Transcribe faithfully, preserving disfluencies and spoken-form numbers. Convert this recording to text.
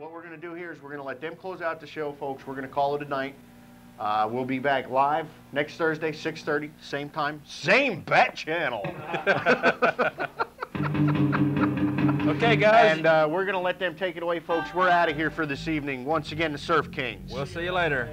what we're going to do here is we're going to let them close out the show, folks. We're going to call it a night. Uh, we'll be back live next Thursday, six thirty, same time, same bat channel. Okay, guys. And uh, we're going to let them take it away, folks. We're out of here for this evening. Once again, the Surf Kings. We'll see you later.